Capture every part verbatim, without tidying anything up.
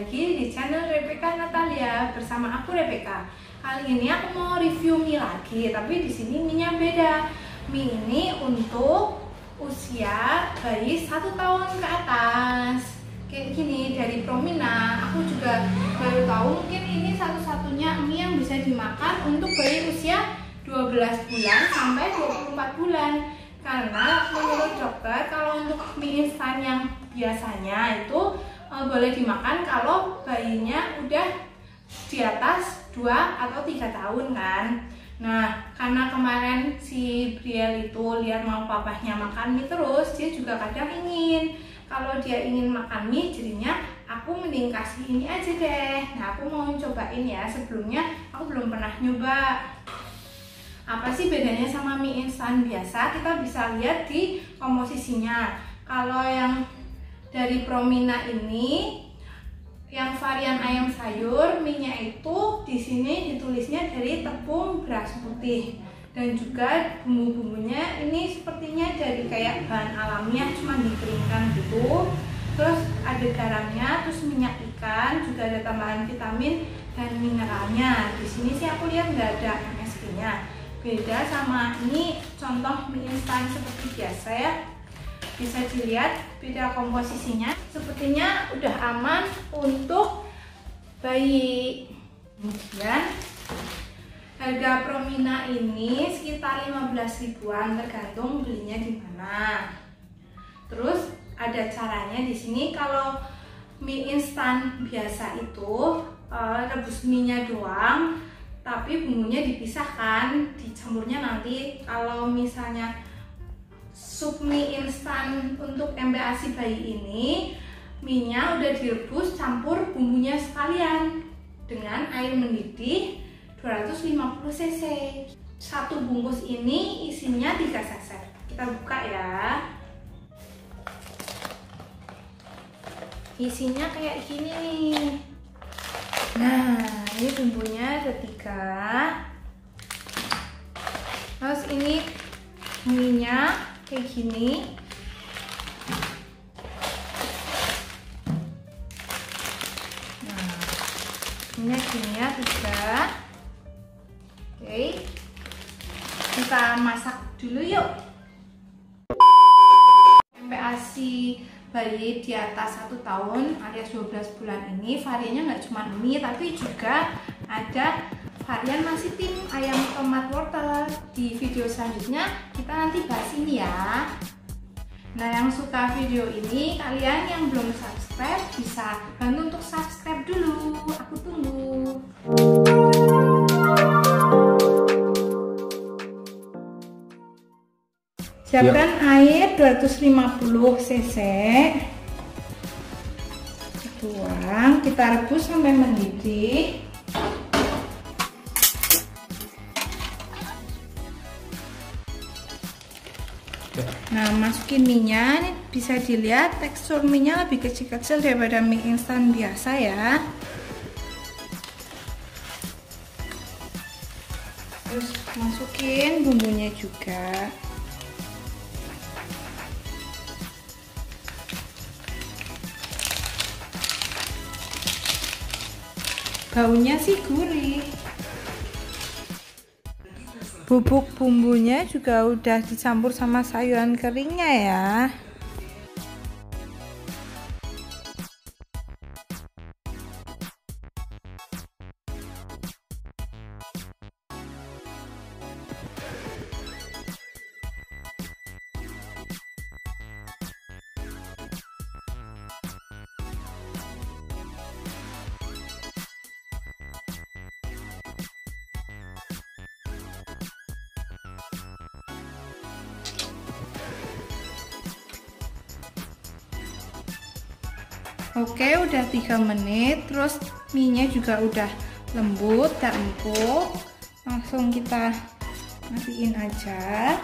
lagi di channel Rebecca Natalia bersama aku Rebecca. Kali ini aku mau review mie lagi, tapi di sini mie-nya beda. Mie ini untuk usia bayi satu tahun ke atas. Kayak gini dari Promina. Aku juga baru tahu mungkin ini satu-satunya mie yang bisa dimakan untuk bayi usia dua belas bulan sampai dua puluh empat bulan. Karena menurut dokter kalau untuk mie instan yang biasanya itu e, boleh dimakan kalau bayinya udah di atas dua atau tiga tahun kan. Nah, karena kemarin si Briel itu lihat mau papahnya makan mie terus, dia juga kadang ingin. Kalau dia ingin makan mie jadinya aku mending kasih ini aja deh. Nah, aku mau cobain ya, sebelumnya aku belum pernah nyoba. Apa sih bedanya sama mie instan biasa? Kita bisa lihat di komposisinya. Kalau yang dari Promina ini yang varian ayam sayur, mie-nya itu di sini ditulisnya dari tepung beras putih, dan juga bumbu-bumbunya ini sepertinya dari kayak bahan alamiah, cuma dikeringkan gitu. Terus ada garamnya, terus minyak ikan, juga ada tambahan vitamin dan mineralnya. Di sini sih aku lihat nggak ada M S G-nya. Beda sama ini contoh mie instan seperti biasa ya, bisa dilihat beda komposisinya. Sepertinya udah aman untuk bayi. Kemudian harga Promina ini sekitar lima belas ribuan tergantung belinya di mana. Terus ada caranya di sini. Kalau mie instan biasa itu uh, rebus mie-nya doang, tapi bumbunya dipisahkan, dicampurnya nanti. Kalau misalnya sup mie instan untuk M P A S I bayi ini, mie-nya udah direbus campur bumbunya sekalian dengan air mendidih dua ratus lima puluh cc. Satu bungkus ini isinya tiga saset. Kita buka ya. Isinya kayak gini nih. Nah, ini bumbunya ada tiga. Terus ini mie-nya kayak gini. Nah, ini gini tiga. Oke, kita masak dulu yuk. M P A S I bayi di atas satu tahun alias dua belas bulan ini variannya nggak cuma mie, tapi juga ada varian nasi tim ayam tomat wortel. Di video selanjutnya kita nanti bahas ini ya. Nah, yang suka video ini, kalian yang belum subscribe bisa bantu untuk subscribe dulu. Aku tunggu. Siapkan yep. Air dua ratus lima puluh cc. Tuang, kita rebus sampai mendidih. Nah, masukin mie-nya. Ini bisa dilihat tekstur mie-nya lebih kecil-kecil daripada mie instan biasa ya. Terus masukin bumbunya juga. Baunya sih gurih. Bubuk bumbunya juga udah dicampur sama sayuran keringnya ya. Oke, udah tiga menit. Terus mie-nya juga udah lembut dan empuk. Langsung kita matiin aja.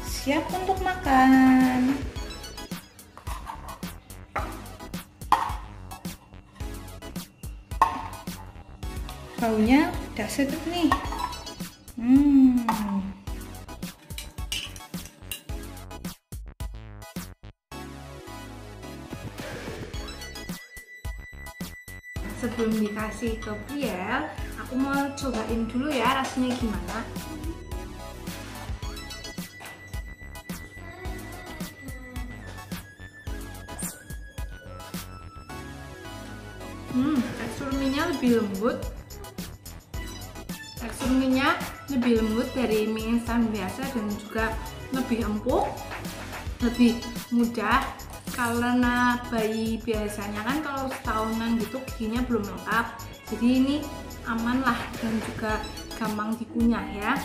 Siap untuk makan. Baunya udah sedap nih. Hmm. sebelum dikasih ke Briel, aku mau cobain dulu ya rasanya gimana. Hmm, tekstur mie-nya lebih lembut. Tekstur mie-nya lebih lembut dari mie instan biasa dan juga lebih empuk, lebih mudah. Karena bayi biasanya kan kalau setahunan gitu giginya belum lengkap, jadi ini aman lah dan juga gampang dikunyah ya.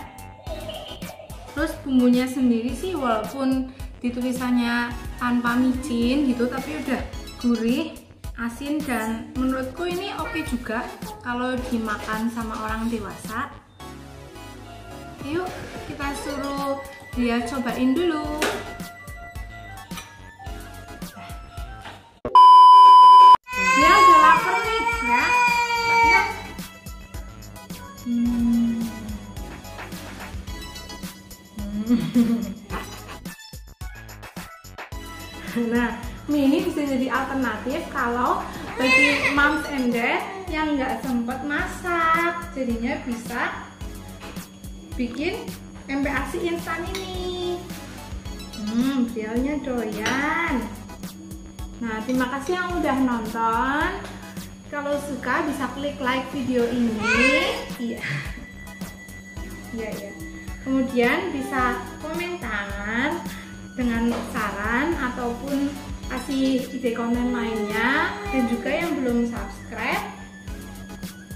Terus bumbunya sendiri sih walaupun ditulisannya tanpa micin gitu, tapi udah gurih, asin, dan menurutku ini oke juga kalau dimakan sama orang dewasa. Yuk kita suruh dia cobain dulu. Nah, mie ini bisa jadi alternatif kalau bagi moms and dad yang nggak sempat masak, jadinya bisa bikin M P A S I instan ini. Hmm, Brielnya doyan. Nah, terima kasih yang udah nonton. Kalau suka bisa klik like video ini. Iya, iya, iya. Kemudian bisa komentar dengan saran ataupun kasih ide konten lainnya, dan juga yang belum subscribe,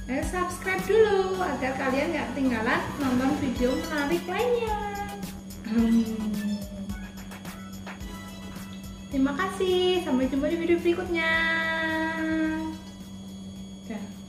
eh, subscribe dulu agar kalian nggak ketinggalan nonton video menarik lainnya. Hmm. Terima kasih, sampai jumpa di video berikutnya. Dah.